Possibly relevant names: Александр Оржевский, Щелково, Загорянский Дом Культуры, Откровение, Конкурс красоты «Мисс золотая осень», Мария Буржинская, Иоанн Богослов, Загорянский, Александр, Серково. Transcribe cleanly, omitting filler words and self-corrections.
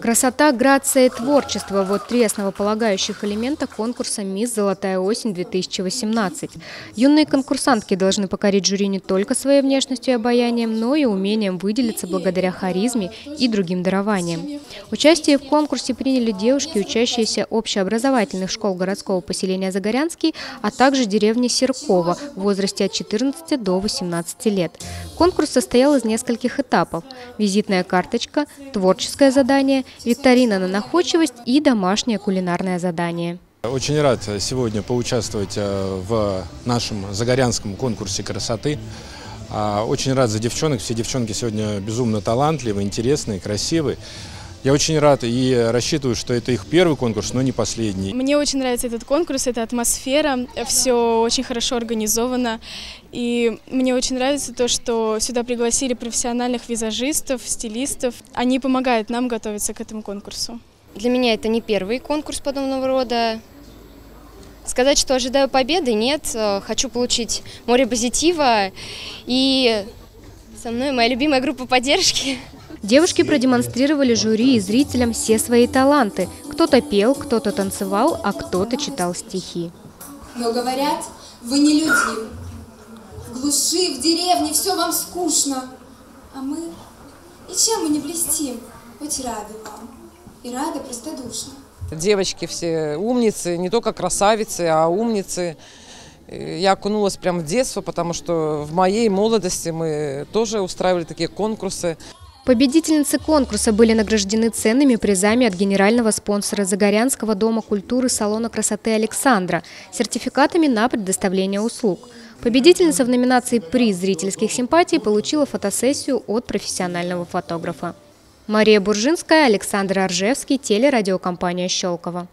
Красота, грация и творчество – вот три основополагающих элемента конкурса «Мисс золотая осень-2018». Юные конкурсантки должны покорить жюри не только своей внешностью и обаянием, но и умением выделиться благодаря харизме и другим дарованиям. Участие в конкурсе приняли девушки, учащиеся общеобразовательных школ городского поселения Загорянский, а также деревни Серково в возрасте от 14 до 18 лет. Конкурс состоял из нескольких этапов – визитная карточка, творческое задание, викторина на находчивость и домашнее кулинарное задание. Очень рад сегодня поучаствовать в нашем загорянском конкурсе красоты. Очень рад за девчонок. Все девчонки сегодня безумно талантливы, интересные, красивые. Я очень рад и рассчитываю, что это их первый конкурс, но не последний. Мне очень нравится этот конкурс, эта атмосфера, все очень хорошо организовано. И мне очень нравится то, что сюда пригласили профессиональных визажистов, стилистов. Они помогают нам готовиться к этому конкурсу. Для меня это не первый конкурс подобного рода. Сказать, что ожидаю победы, нет. Хочу получить море позитива. И со мной моя любимая группа поддержки. Девушки продемонстрировали жюри и зрителям все свои таланты. Кто-то пел, кто-то танцевал, а кто-то читал стихи. Но говорят, вы не люди. В глуши, в деревне все вам скучно. А мы ничем мы не блестим, хоть рады вам. И рады простодушно. Девочки все умницы, не только красавицы, а умницы. Я окунулась прямо в детство, потому что в моей молодости мы тоже устраивали такие конкурсы. Победительницы конкурса были награждены ценными призами от генерального спонсора Загорянского дома культуры салона красоты «Александра», сертификатами на предоставление услуг. Победительница в номинации «Приз зрительских симпатий» получила фотосессию от профессионального фотографа. Мария Буржинская, Александр Оржевский, телерадиокомпания «Щелково».